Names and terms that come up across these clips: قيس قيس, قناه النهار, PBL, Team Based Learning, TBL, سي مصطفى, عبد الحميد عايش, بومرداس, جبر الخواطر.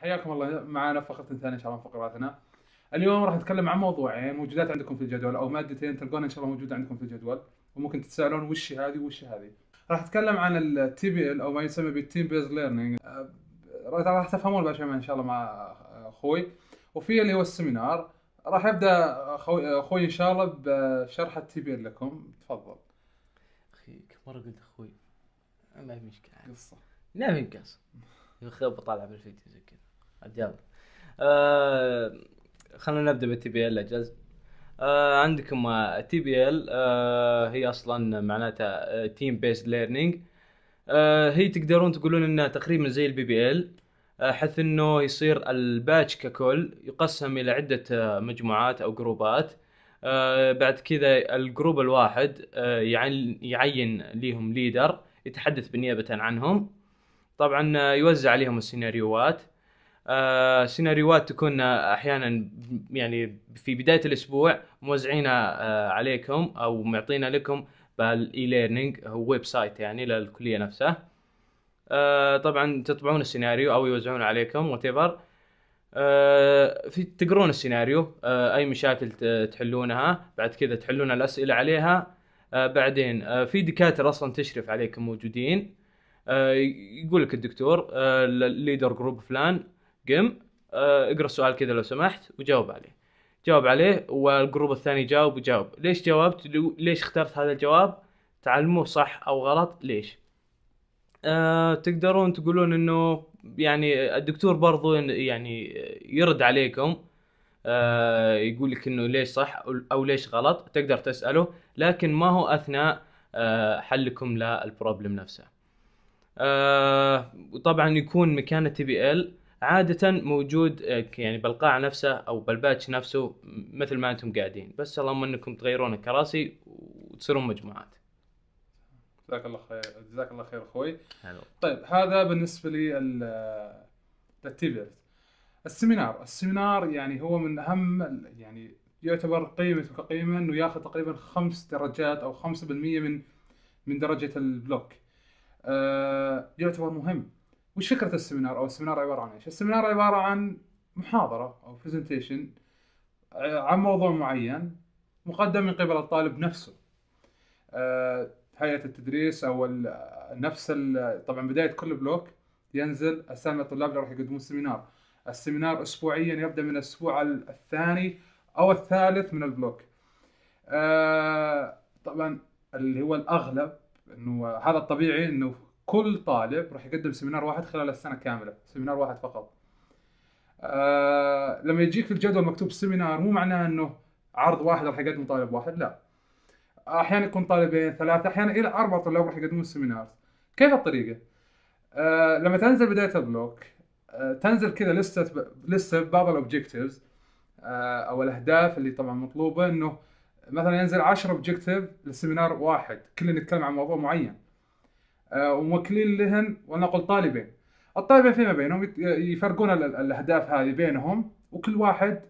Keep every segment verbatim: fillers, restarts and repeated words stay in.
حياكم الله معنا في فقرة ثانية ان شاء الله من فقراتنا. اليوم راح نتكلم عن موضوعين موجودات عندكم في الجدول او مادتين تلقونها ان شاء الله موجودة عندكم في الجدول، وممكن تتساءلون وش هذه وش هذه. راح نتكلم عن ال تي بي إل او ما يسمى بال Team Based Learning، راح تفهمون بها ان شاء الله مع اخوي. وفي اللي هو السيمينار راح يبدا اخوي اخوي ان شاء الله بشرح ال تي بي إل لكم. تفضل اخي. كم مرة قلت اخوي؟ ما في مشكلة، قصة لا ما ينقص يخرب طالع بالفيديو زي كذا. عاد يلا آه خلينا نبدا بال تي بي إل اجاز. آه عندكم تي بي ال آه هي اصلا معناتها تيم بيست ليرنينج، هي تقدرون تقولون انها تقريبا زي البي بي ال، حيث انه يصير الباتش ككل يقسم الى عده مجموعات او جروبات. آه بعد كذا الجروب الواحد آه يعين يعين ليهم ليدر يتحدث بالنيابه عنهم. طبعا يوزع عليهم السيناريوهات، آه سيناريوهات تكون احيانا يعني في بدايه الاسبوع موزعينها آه عليكم او معطينا لكم بالاي ليرنينج ويب سايت يعني للكليه نفسها. آه طبعا تطبعون السيناريو او يوزعون عليكم وات ايفر، آه في تقرون السيناريو، آه اي مشاكل تحلونها، بعد كذا تحلون الاسئله عليها. آه بعدين آه في دكاتره اصلا تشرف عليكم موجودين، آه يقول لك الدكتور آه الليدر جروب فلان قم آه اقرا السؤال كذا لو سمحت وجاوب عليه، جاوب عليه، والجروب الثاني جاوب وجاوب ليش جاوبت، ليش اخترت هذا الجواب، تعلموه صح او غلط ليش. آه تقدرون تقولون انه يعني الدكتور برضو يعني يرد عليكم، آه يقول لك انه ليش صح او ليش غلط، تقدر تساله لكن ما هو اثناء آه حلكم للبروبلم نفسه. آه وطبعا يكون مكان التي بي ال عادة موجود يعني بالقاعة نفسها او بالباتش نفسه مثل ما انتم قاعدين، بس اللهم انكم تغيرون الكراسي وتصيرون مجموعات. جزاك الله خير، جزاك الله خير اخوي. طيب هذا بالنسبة لي التي بي ال. السيمينار، السيمينار يعني هو من اهم يعني يعتبر قيمته كقيمة انه ياخذ تقريبا خمس درجات او خمسة بالمية من من درجة البلوك. أه يعتبر مهم. وش فكرة السيمينار او السيمينار عبارة عن ايش؟ السيمينار عبارة عن محاضرة او برزنتيشن عن موضوع معين مقدم من قبل الطالب نفسه. أه هيئة التدريس او نفس طبعا بداية كل بلوك ينزل اسامي الطلاب اللي راح يقدمون سيمينار. السيمينار اسبوعيا يبدأ من الاسبوع الثاني او الثالث من البلوك. أه طبعا اللي هو الاغلب انه هذا الطبيعي انه كل طالب راح يقدم سيمينار واحد خلال السنه كامله، سيمينار واحد فقط. آه لما يجيك في الجدول مكتوب سيمينار مو معناه انه عرض واحد راح يقدم طالب واحد، لا. احيانا يكون طالبين، ثلاثه، احيانا الى اربع طلاب راح يقدمون السيمينار. كيف الطريقه؟ آه لما تنزل بدايه البلوك آه تنزل كذا لسته لسته بعض الاوبجكتيفز آه او الاهداف اللي طبعا مطلوبه، انه مثلا ينزل عشرة اوبجكتيف لسيمينار واحد كلنا نتكلم عن موضوع معين، أه وموكلين لهن ولنقل طالبين. الطالبين فيما بينهم يفرقون الاهداف هذه بينهم وكل واحد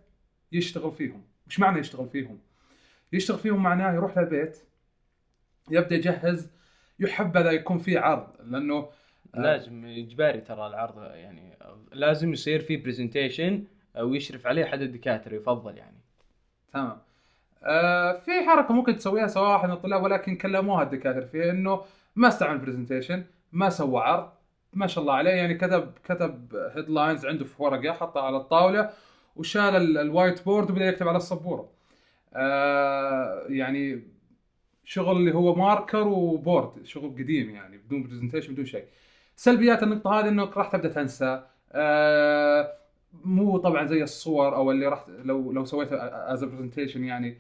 يشتغل فيهم. وش معنى يشتغل فيهم؟ يشتغل فيهم معناه يروح للبيت يبدا يجهز، يحبذا يكون في عرض لانه أه لازم اجباري ترى العرض، يعني لازم يصير في برزنتيشن او يشرف عليه احد الدكاتره يفضل يعني. تمام. آه في حركه ممكن تسويها سواء واحد من الطلاب ولكن كلموها الدكاتره فيها، انه ما استعمل برزنتيشن، ما سوى عرض، ما شاء الله عليه يعني كتب كتب هيدلاينز عنده في ورقه حطها على الطاوله وشال الوايت بورد وبدا يكتب على السبوره. آه يعني شغل اللي هو ماركر وبورد، شغل قديم يعني بدون برزنتيشن بدون شيء. سلبيات النقطه هذه انك راح تبدا تنسى، آه مو طبعا زي الصور او اللي راح لو لو سويتها از برزنتيشن يعني.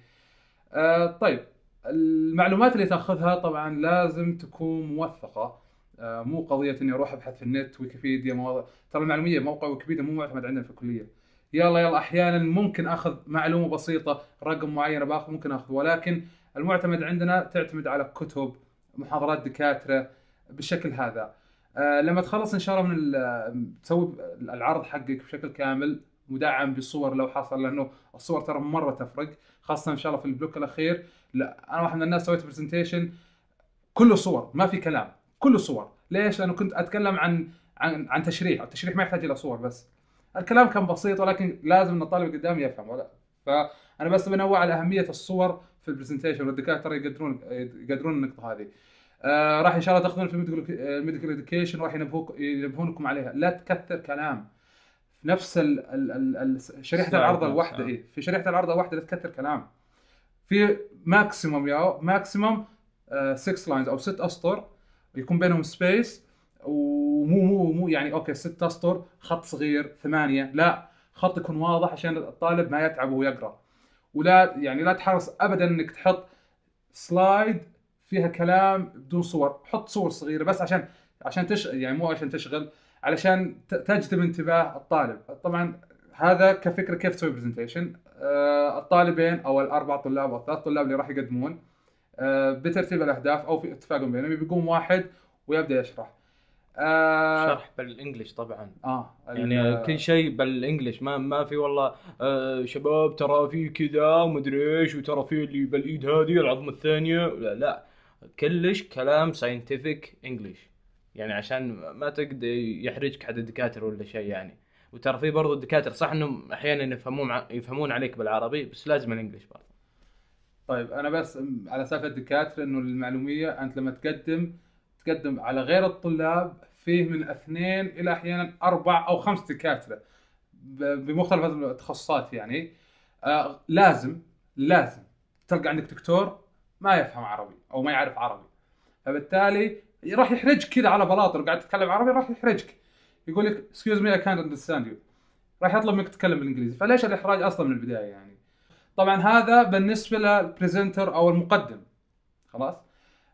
آه طيب المعلومات اللي تاخذها طبعا لازم تكون موثقه، آه مو قضيه اني اروح ابحث في النت ويكيبيديا مواضيع، ترى المعلوميه موقع ويكيبيديا مو معتمد عندنا في الكليه. يلا يلا احيانا ممكن اخذ معلومه بسيطه رقم معين باخذ ممكن اخذه، ولكن المعتمد عندنا تعتمد على كتب، محاضرات دكاتره بالشكل هذا. آه لما تخلص ان شاء الله من تسوي العرض حقك بشكل كامل مدعم بصور لو حصل، لانه الصور ترى مره تفرق خاصه ان شاء الله في البلوك الاخير. لا انا واحد من الناس سويت برزنتيشن كله صور ما في كلام، كله صور. ليش؟ لانه كنت اتكلم عن عن عن تشريح، التشريح ما يحتاج الى صور بس، الكلام كان بسيط ولكن لازم ان الطالب قدامي يفهم ولا. فانا بس بنوع على اهميه الصور في البرزنتيشن والدكاتره يقدرون يقدرون النقطه هذه. آه راح ان شاء الله تاخذون في الميديكال اديوكيشن راح ينبهونكم عليها، لا تكثر كلام. في نفس ال ال ال شريحه العرضه الواحده اي في شريحه العرضه الواحده لا تكثر كلام. في ماكسيموم يا ماكسيموم ستة لاينز او ست اسطر يكون بينهم سبيس، ومو مو مو يعني اوكي ست اسطر خط صغير ثمانيه، لا خط يكون واضح عشان الطالب ما يتعب وهو يقرا. ولا يعني لا تحرص ابدا انك تحط سلايد فيها كلام بدون صور، حط صور صغيره بس عشان عشان تش يعني مو عشان تشغل، علشان تجذب انتباه الطالب. طبعا هذا كفكره كيف تسوي برزنتيشن. آه الطالبين او الاربع طلاب او الثلاث طلاب اللي راح يقدمون آه بترتيب الاهداف او في اتفاق بينهم، بيقوم واحد ويبدا يشرح. آه شرح بالانجلش طبعا. اه يعني آه كل شيء بالانجلش، ما ما في والله آه شباب ترى في كذا ومدري ايش وترى في اللي بالايد هذه العظمه الثانيه، لا لا كلش كلام ساينتفك انجلش، يعني عشان ما تقدر يحرجك حد الدكاتره ولا شيء يعني. وترى في برضه الدكاتره صح انهم احيانا يفهمون يفهمون عليك بالعربي بس لازم الانجلش برضه. طيب انا بس على سالفه الدكاتره انه المعلوميه انت لما تقدم تقدم على غير الطلاب فيه من اثنين الى احيانا اربع او خمس دكاتره بمختلف التخصصات يعني. آه لازم لازم تلقى عندك دكتور ما يفهم عربي او ما يعرف عربي، فبالتالي راح يحرجك كذا على بلاطر وقاعد تتكلم عربي راح يحرجك، يقول لك اكسكيوز مي اي كانت اندرستاند يو، راح يطلب منك تتكلم بالانجليزي، فليش الاحراج اصلا من البدايه يعني. طبعا هذا بالنسبه للبريزنتر او المقدم. خلاص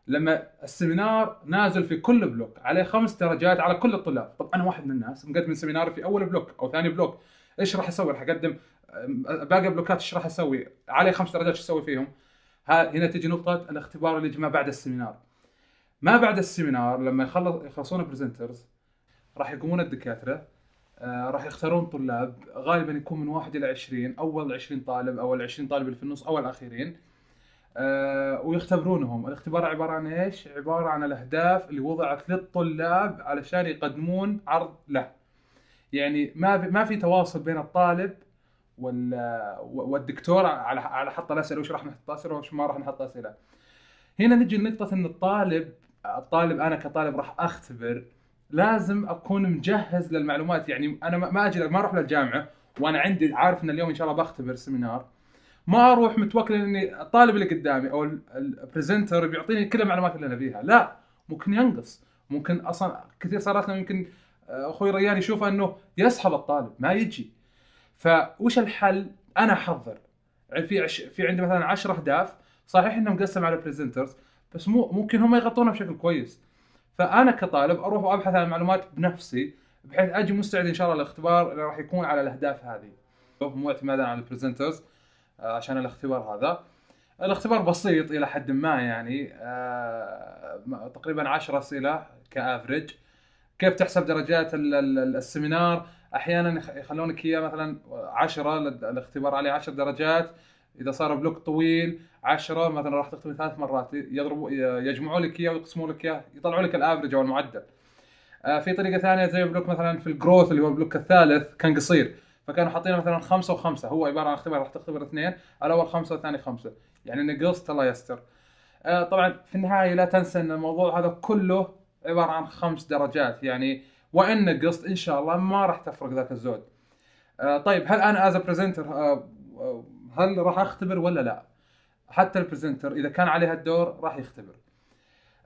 لما السيمينار نازل في كل بلوك عليه خمس درجات على كل الطلاب، طب انا واحد من الناس مقدم سيمينار في اول بلوك او ثاني بلوك، ايش راح اسوي؟ راح اقدم باقي بلوكات ايش راح اسوي؟ عليه خمس درجات ايش اسوي فيهم؟ هنا تجي نقطه الاختبار اللي يجي ما بعد السيمينار. ما بعد السيمينار لما يخلص يخلصون البرزنترز راح يقومون الدكاتره آه راح يختارون طلاب غالبا يكون من واحد الى عشرين، اول عشرين طالب او العشرين طالب اللي في النص او الاخيرين، آه ويختبرونهم. الاختبار عباره عن ايش؟ عباره عن الاهداف اللي وضعت للطلاب علشان يقدمون عرض له. يعني ما ما في تواصل بين الطالب والدكتور على على حط الاسئله وش راح نحط اسئله وش ما راح نحط اسئله. هنا نجي لنقطه ان الطالب الطالب انا كطالب راح اختبر لازم اكون مجهز للمعلومات. يعني انا ما اجي ما اروح للجامعه وانا عندي عارف ان اليوم ان شاء الله بختبر سيمينار، ما اروح متوكل اني الطالب اللي قدامي او البريزنتر بيعطيني كل المعلومات اللي انا فيها، لا ممكن ينقص، ممكن اصلا كثير صارت لنا يمكن اخوي ريان يشوف انه يسحب الطالب ما يجي. فوش الحل؟ انا احضر في عش... في عندي مثلا عشرة اهداف، صحيح انه مقسم على بريزنترز بس مو ممكن هم يغطونها بشكل كويس، فانا كطالب اروح وابحث عن المعلومات بنفسي بحيث اجي مستعد ان شاء الله للاختبار اللي راح يكون على الاهداف هذه، مو اعتمادا على البريزنترز. عشان الاختبار هذا الاختبار بسيط الى حد ما يعني، أه تقريبا عشرة اسئله كافريج. كيف تحسب درجات السيمينار؟ احيانا يخلونك اياه مثلا عشرة الاختبار عليه عشر درجات، اذا صار بلوك طويل عشرة مثلا راح تختبر ثلاث مرات، يضربوا يجمعوا لك اياه ويقسموا لك اياه يطلعوا لك الافرج او المعدل. أه في طريقه ثانيه زي بلوك مثلا في الجروث اللي هو البلوك الثالث كان قصير، فكانوا حاطين مثلا خمسة وخمسة، هو عباره عن اختبار راح تختبر اثنين، الاول خمسة والثاني خمسة، يعني نقصت الله يستر. آه طبعا في النهايه لا تنسى ان الموضوع هذا كله عباره عن خمس درجات يعني، وان نقصت ان شاء الله ما راح تفرق ذاك الزود. آه طيب هل انا از بريزنتر آه هل راح اختبر ولا لا؟ حتى البريزنتر اذا كان عليها الدور راح يختبر.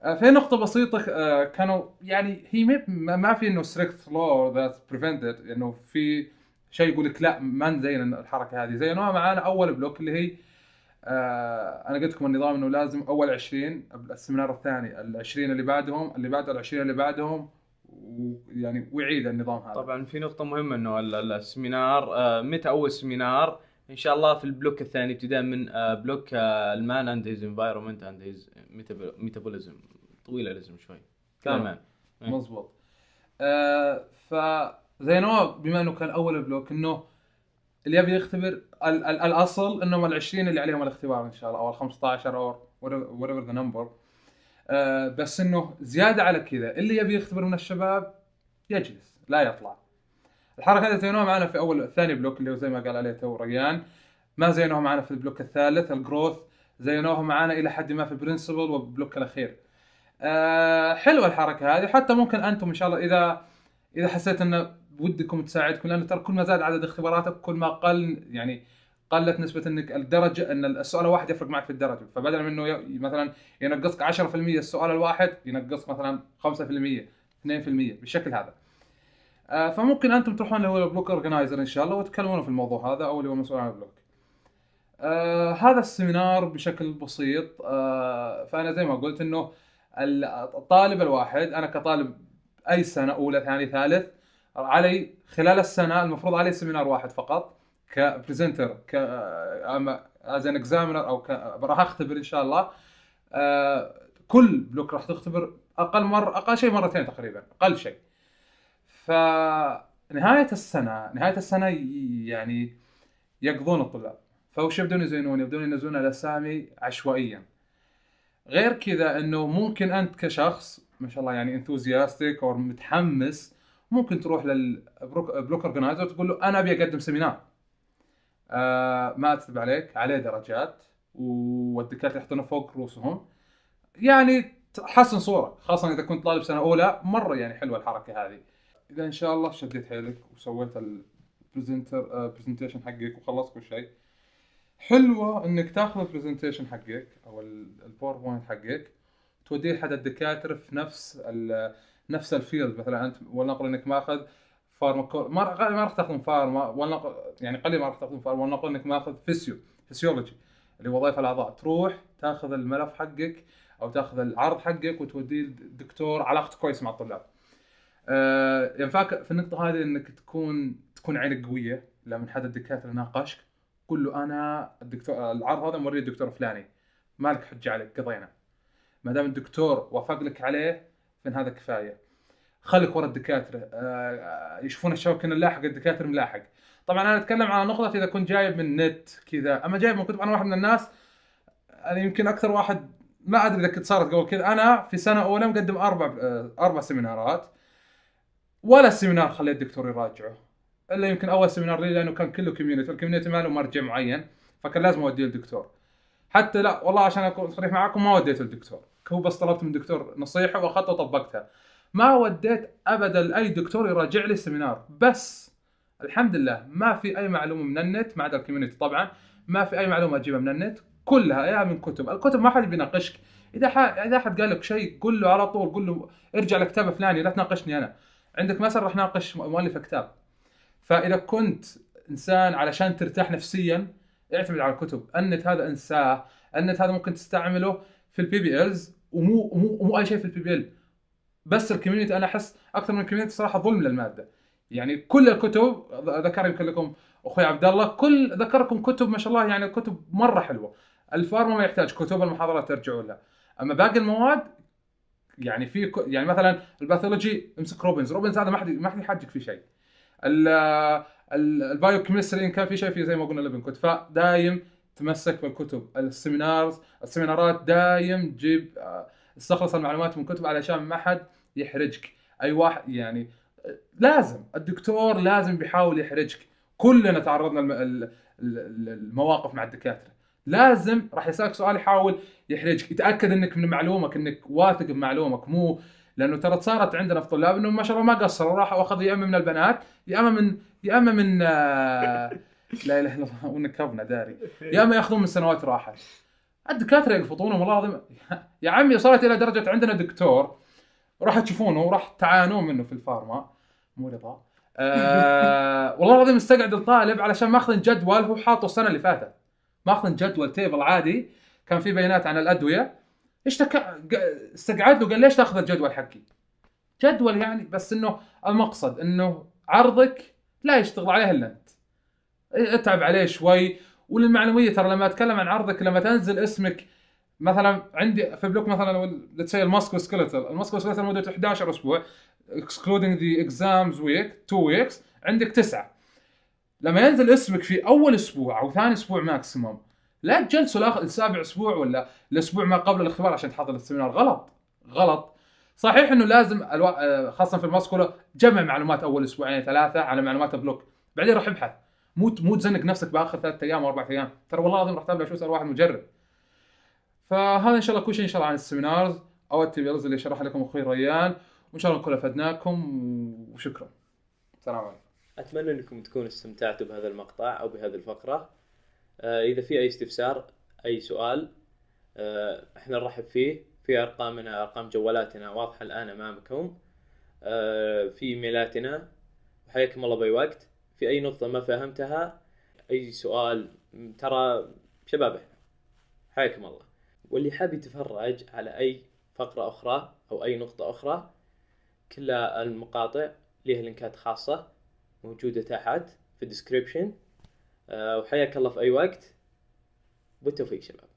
آه في نقطه بسيطه آه كانوا يعني هي ما في انه strict law that prevented انه في شيء يقول لك لا ما نزين الحركه هذه، زينوها معانا اول بلوك اللي هي آه انا قلت لكم النظام انه لازم اول عشرين السيمينار الثاني، ال عشرين اللي بعدهم، اللي بعد ال عشرين اللي بعدهم، ويعني ويعيد النظام هذا. طبعا في نقطه مهمه انه السيمينار آه متى اول سيمينار؟ ان شاء الله في البلوك الثاني ابتداء من آه بلوك آه المان اند هيز انفايرمنت اند هيز ميتابوليزم. طويله لازم شوي كمان مضبوط. آه ف زينوه بما انه كان اول بلوك انه اللي يبي يختبر ال ال الاصل انهم ال عشرين اللي عليهم الاختبار ان شاء الله او ال خمسة عشر او وات ايفر ذا نمبر، بس انه زياده على كذا اللي يبي يختبر من الشباب يجلس لا يطلع. الحركه هذه زينوها معنا في اول ثاني بلوك اللي هو زي ما قال عليه تو ريان، ما زينوها معنا في البلوك الثالث الجروث، زينوها معنا الى حد ما في البرنسبل والبلوك الاخير. أه حلوه الحركه هذه، حتى ممكن انتم ان شاء الله اذا اذا حسيت ان ودكم تساعدكم، لانه ترى كل ما زاد عدد اختباراتك كل ما قل يعني قلت نسبه انك الدرجه ان السؤال الواحد يفرق معك في الدرجه، فبدل من انه مثلا ينقصك عشرة بالمئة السؤال الواحد ينقص مثلا خمسة بالمئة اثنين بالمئة بالشكل هذا. أه فممكن انتم تروحون اللي هو البلوك اورجنايزر ان شاء الله وتتكلمون في الموضوع هذا او اللي هو مسؤول عن البلوك. آه هذا السيمينار بشكل بسيط. آه فأنا زي ما قلت إنه الطالب الواحد، أنا كطالب أي سنة أولى ثاني ثالث، علي خلال السنة المفروض علي سيمينار واحد فقط كبريزنتر ك از ان اكزامينر أو ك... راح أختبر إن شاء الله. آه كل بلوك راح تختبر أقل مرة، أقل شيء مرتين تقريبا، أقل شيء. فنهاية السنة نهاية السنة يعني يقضون الطلاب، فوش يبدون يزينون؟ يبدون ينزلون الاسامي عشوائيا. غير كذا انه ممكن انت كشخص ما شاء الله يعني انثوزياستيك او متحمس، ممكن تروح للبلوك اورجنايزر تقول له انا ابي اقدم سيمينار، آه ما اكتب عليك، عليه درجات والدكاتره يحطونه فوق رؤوسهم، يعني تحسن صوره خاصه اذا كنت طالب سنه اولى. مره يعني حلوه الحركه هذه. اذا ان شاء الله شديت حيلك وسويت البرزنتر برزنتيشن حقك وخلصت كل شيء، حلوه انك تاخذ البرزنتيشن حقك او الباوربوينت حقك توديه لحد الدكاتره في نفس نفس الفيلد. مثلا انت ولنقل انك ماخذ فارماكو، ما راح تاخذون فارما، ولنقل يعني قليل ما راح تاخذون فارما، ولنقل انك ماخذ فيسيو فيسيولوجي اللي وظائف الاعضاء، تروح تاخذ الملف حقك او تاخذ العرض حقك وتوديه للدكتور، علاقته كويسه مع الطلاب. أه ينفعك في النقطه هذه انك تكون تكون عينك قويه لما حد الدكاتره ناقشك، قل له انا الدكتور العرض هذا موريه الدكتور فلاني، مالك حجه عليك، قضينا. ما دام الدكتور وافق لك عليه فان هذا كفايه. خليك ورا الدكاتره، يشوفون الشباب كنا نلاحق الدكاتره ملاحق. طبعا انا اتكلم على نقطه اذا كنت جايب من نت كذا، اما جايب من كتب، انا واحد من الناس، انا يمكن اكثر واحد، ما ادري اذا كنت صارت قبل كذا، انا في سنه اولى مقدم اربع اربع سيمينارات، ولا سيمينار خليت الدكتور يراجعه، الا يمكن اول سيمينار لي لانه كان كله كوميونتي، والكوميونتي ما له مرجع معين، فكان لازم اوديه للدكتور. حتى لا والله عشان اكون صريح معاكم ما وديته للدكتور، هو بس طلبت من الدكتور نصيحه واخذتها وطبقتها. ما وديت ابدا لاي دكتور يراجع لي السيمينار، بس الحمد لله ما في اي معلومه من النت ما عدا الكوميونتي طبعا، ما في اي معلومه اجيبها من النت، كلها يا من كتب، الكتب ما حد بيناقشك، اذا حد اذا احد قال لك شيء قل له على طول، قل له ارجع لكتاب فلاني، لا تناقشني انا. عندك مثلا راح ناقش مؤلف كتاب، فاذا كنت انسان علشان ترتاح نفسيا اعتمد على الكتب. النت هذا انساه، النت هذا ممكن تستعمله في البي بي الز، ومو مو مو اي شيء في البي بي ال، بس الكوميونتي انا احس اكثر من الكوميونتي صراحه ظلم للماده. يعني كل الكتب ذكر يمكن لكم اخوي عبد الله، كل ذكركم كتب ما شاء الله، يعني الكتب مره حلوه. الفارما ما يحتاج كتب، المحاضرات ترجعوا لها، اما باقي المواد يعني في يعني مثلا الباثولوجي امسك روبنز، روبنز هذا ما حد ما حد يحاجك في شيء. البايو كيمستري ان كان في شيء فيه زي ما قلنا لابن كنت، فدايم تمسك بالكتب. السيمينارز السيمينارات دايم جيب استخلص المعلومات من كتب علشان ما حد يحرجك. اي واحد يعني لازم الدكتور لازم بيحاول يحرجك، كلنا تعرضنا المواقف مع الدكاتره، لازم راح يسالك سؤال يحاول يحرجك، يتاكد انك من معلومك، انك واثق بمعلومك. مو لانه ترى صارت عندنا في طلاب انه ما شاء الله ما قصروا، راحوا اخذوا يا اما من البنات يا اما من يا اما من آه لا اله الا الله ونكبنا داري، يا اما ياخذون من سنوات راحه. الدكاتره يقفطونهم والله العظيم يا عمي. وصلت الى درجه عندنا دكتور راح تشوفونه وراح تعانون منه في الفارما، مو رضا آه والله العظيم استقعد الطالب علشان ماخذ جدول هو حاطه السنه اللي فاتت، ماخذ جدول تيبل عادي كان فيه بيانات عن الادويه. اشتكى استقعد له قال ليش تاخذ الجدول حقي؟ جدول يعني، بس انه المقصد انه عرضك لا يشتغل عليه الا انت. اتعب عليه شوي. وللمعلوميه ترى لما اتكلم عن عرضك، لما تنزل اسمك مثلا عندي في بلوك مثلا لتسوي الماسكو سكيلتال، الماسكو سكيلتال مدته احد عشر اسبوع اكسكلودينج ذا اكزامز ويك تو ويكس، عندك تسعه. لما ينزل اسمك في اول اسبوع او ثاني اسبوع ماكسيموم، لا تجلسوا السابع اسبوع ولا الاسبوع ما قبل الاختبار عشان تحضر السيمينار. غلط غلط. صحيح انه لازم الو... خاصه في الماسكولا جمع معلومات اول اسبوعين ثلاثه على معلومات بلوك، بعدين روح ابحث، مو مو تزنق نفسك باخر ثلاث ايام واربع ايام، ترى والله العظيم راح تابع شو صار واحد مجرب. فهذا ان شاء الله كل شيء ان شاء الله عن السيمينارز او التي بي الز اللي شرحها لكم اخوي ريان، وان شاء الله نكون افدناكم وشكرا. السلام عليكم. اتمنى انكم تكونوا استمتعتوا بهذا المقطع او بهذه الفقره. آه اذا في اي استفسار اي سؤال آه احنا نرحب فيه، في ارقامنا ارقام جوالاتنا واضحه الان امامكم، آه في ايميلاتنا، وحياكم الله باي وقت. في اي نقطه ما فهمتها اي سؤال، ترى شباب احنا حياكم الله. واللي حاب يتفرج على اي فقره اخرى او اي نقطه اخرى، كل المقاطع لها لينكات خاصه موجوده تحت في الديسكريبشن، آه وحياك الله في اي وقت، بالتوفيق شباب.